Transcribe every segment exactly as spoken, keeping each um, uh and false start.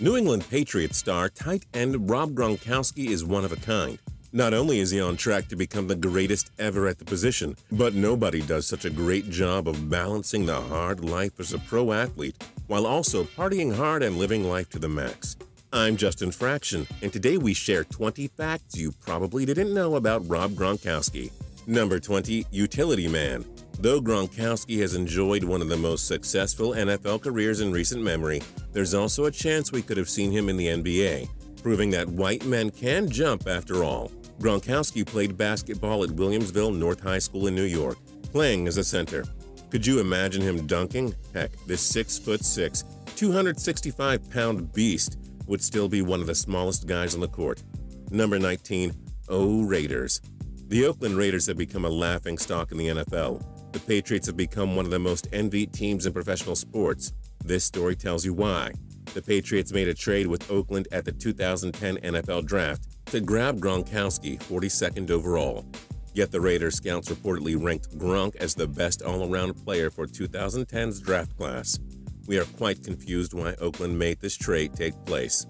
New England Patriots star tight end Rob Gronkowski is one of a kind. Not only is he on track to become the greatest ever at the position, but nobody does such a great job of balancing the hard life as a pro athlete while also partying hard and living life to the max. I'm Justin Fraction, and today we share twenty facts you probably didn't know about Rob Gronkowski. Number twenty. Utility man. Though Gronkowski has enjoyed one of the most successful N F L careers in recent memory, there's also a chance we could have seen him in the N B A, proving that white men can jump after all. Gronkowski played basketball at Williamsville North High School in New York, playing as a center. Could you imagine him dunking? Heck, this six foot six, two hundred sixty-five pound beast would still be one of the smallest guys on the court. Number nineteen. O Raiders. The Oakland Raiders have become a laughingstock in the N F L. The Patriots have become one of the most envied teams in professional sports. This story tells you why. The Patriots made a trade with Oakland at the two thousand ten N F L Draft to grab Gronkowski, forty-second overall. Yet the Raiders scouts reportedly ranked Gronk as the best all-around player for two thousand ten's draft class. We are quite confused why Oakland made this trade take place.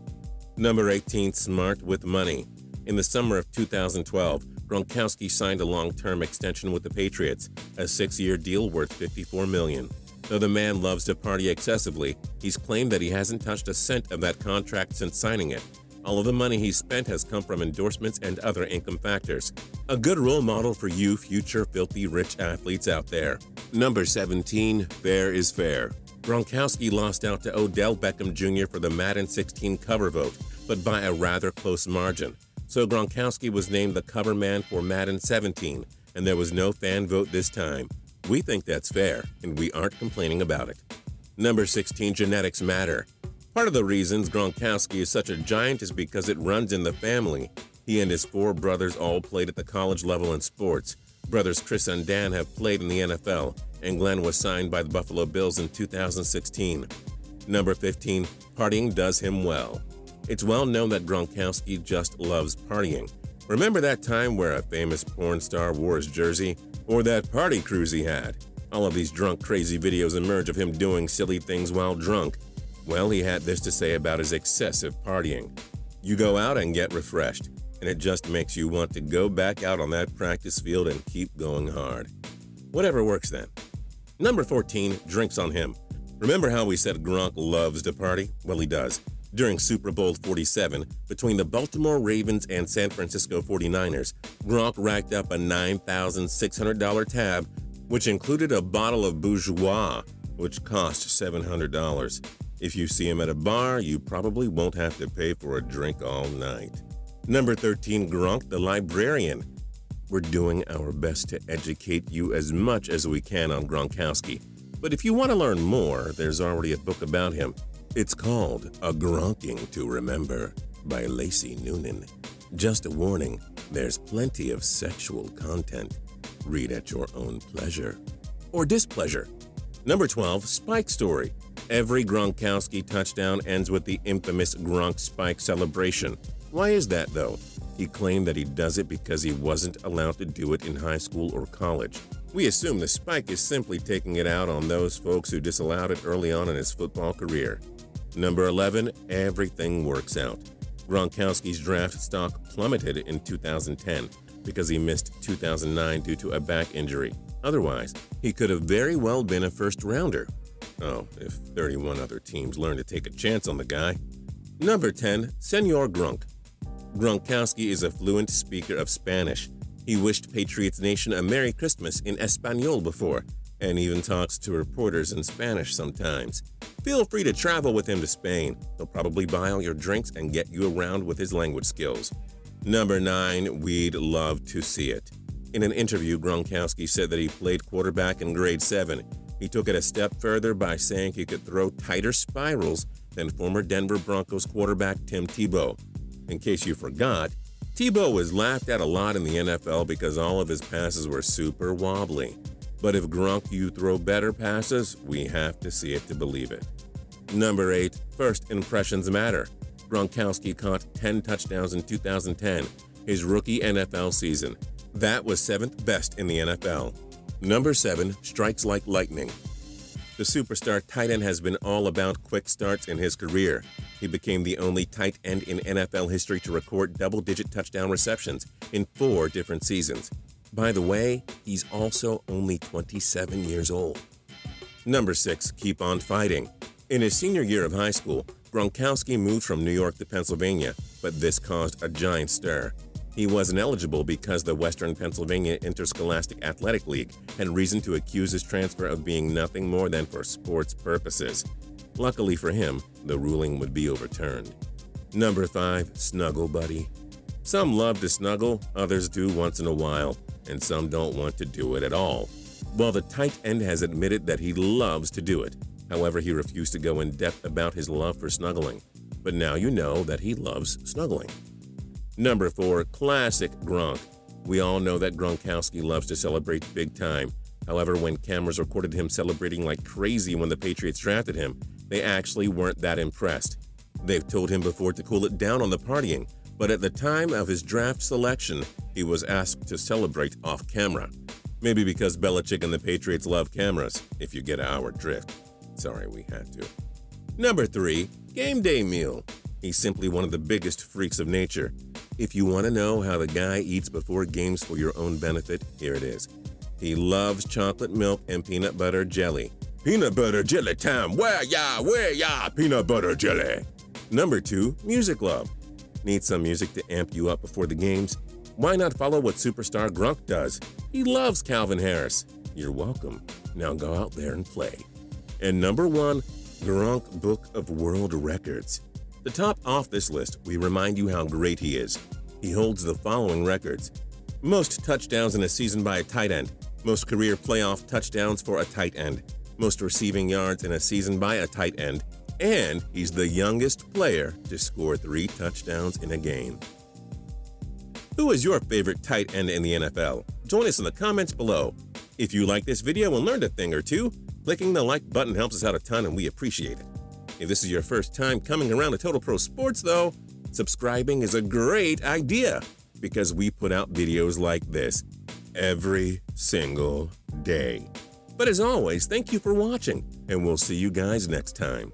Number eighteen. Smart with money. In the summer of two thousand twelve, Gronkowski signed a long-term extension with the Patriots, a six-year deal worth fifty-four million dollars. Though the man loves to party excessively, he's claimed that he hasn't touched a cent of that contract since signing it. All of the money he's spent has come from endorsements and other income factors. A good role model for you future filthy rich athletes out there. Number seventeen. Fair is fair. Gronkowski lost out to Odell Beckham Junior for the Madden sixteen cover vote, but by a rather close margin. So Gronkowski was named the cover man for Madden seventeen, and there was no fan vote this time. We think that's fair, and we aren't complaining about it. Number sixteen. Genetics matter. Part of the reasons Gronkowski is such a giant is because it runs in the family. He and his four brothers all played at the college level in sports. Brothers Chris and Dan have played in the N F L, and Glenn was signed by the Buffalo Bills in two thousand sixteen. Number fifteen. Partying does him well. It's well known that Gronkowski just loves partying. Remember that time where a famous porn star wore his jersey? Or that party cruise he had? All of these drunk crazy videos emerge of him doing silly things while drunk. Well, he had this to say about his excessive partying. You go out and get refreshed, and it just makes you want to go back out on that practice field and keep going hard. Whatever works then. Number fourteen. Drinks on him. Remember how we said Gronk loves to party? Well, he does. During Super Bowl forty-seven, between the Baltimore Ravens and San Francisco forty-niners, Gronk racked up a nine thousand six hundred dollar tab, which included a bottle of Beaujolais, which cost seven hundred dollars. If you see him at a bar, you probably won't have to pay for a drink all night. Number thirteen. Gronk the librarian. We're doing our best to educate you as much as we can on Gronkowski. But if you want to learn more, there's already a book about him. It's called A Gronking to Remember by Lacey Noonan. Just a warning, there's plenty of sexual content. Read at your own pleasure or displeasure. Number twelve. Spike story. Every Gronkowski touchdown ends with the infamous Gronk spike celebration. Why is that though? He claimed that he does it because he wasn't allowed to do it in high school or college. We assume the spike is simply taking it out on those folks who disallowed it early on in his football career. Number eleven. Everything works out. Gronkowski's draft stock plummeted in two thousand ten because he missed two thousand nine due to a back injury. Otherwise, he could have very well been a first-rounder. Oh, if thirty-one other teams learned to take a chance on the guy. Number ten. Senor Gronk. Gronkowski is a fluent speaker of Spanish. He wished Patriots Nation a Merry Christmas in Espanol before, and even talks to reporters in Spanish sometimes. Feel free to travel with him to Spain. He'll probably buy all your drinks and get you around with his language skills. Number nine. We'd love to see it. In an interview, Gronkowski said that he played quarterback in grade seven. He took it a step further by saying he could throw tighter spirals than former Denver Broncos quarterback Tim Tebow. In case you forgot, Tebow was laughed at a lot in the N F L because all of his passes were super wobbly. But if Gronk, you throw better passes, we have to see it to believe it. Number eight. First impressions matter. Gronkowski caught ten touchdowns in two thousand ten, his rookie N F L season. That was seventh best in the N F L. Number seven. Strikes like lightning. The superstar tight end has been all about quick starts in his career. He became the only tight end in N F L history to record double-digit touchdown receptions in four different seasons. By the way, he's also only twenty-seven years old. Number six, keep on fighting. In his senior year of high school, Gronkowski moved from New York to Pennsylvania, but this caused a giant stir. He wasn't eligible because the Western Pennsylvania Interscholastic Athletic League had reason to accuse his transfer of being nothing more than for sports purposes. Luckily for him, the ruling would be overturned. Number five, snuggle buddy. Some love to snuggle, others do once in a while, and some don't want to do it at all. Well, the tight end has admitted that he loves to do it. However, he refused to go in depth about his love for snuggling. But now you know that he loves snuggling. Number four, classic Gronk. We all know that Gronkowski loves to celebrate big time. However, when cameras recorded him celebrating like crazy when the Patriots drafted him, they actually weren't that impressed. They've told him before to cool it down on the partying, but at the time of his draft selection, he was asked to celebrate off camera. Maybe because Belichick and the Patriots love cameras, if you get our drift. Sorry, we had to. Number three, game day meal. He's simply one of the biggest freaks of nature. If you want to know how the guy eats before games for your own benefit, here it is. He loves chocolate milk and peanut butter jelly. Peanut butter jelly time, where ya, where ya, peanut butter jelly. Number two, music love. Need some music to amp you up before the games? Why not follow what superstar Gronk does? He loves Calvin Harris. You're welcome. Now go out there and play. And number one, Gronk Book of World Records. To top off this list, we remind you how great he is. He holds the following records. Most touchdowns in a season by a tight end. Most career playoff touchdowns for a tight end. Most receiving yards in a season by a tight end. And he's the youngest player to score three touchdowns in a game. Who is your favorite tight end in the N F L? Join us in the comments below. If you like this video and learned a thing or two, clicking the like button helps us out a ton and we appreciate it. If this is your first time coming around to Total Pro Sports though, subscribing is a great idea because we put out videos like this every single day. But as always, thank you for watching and we'll see you guys next time.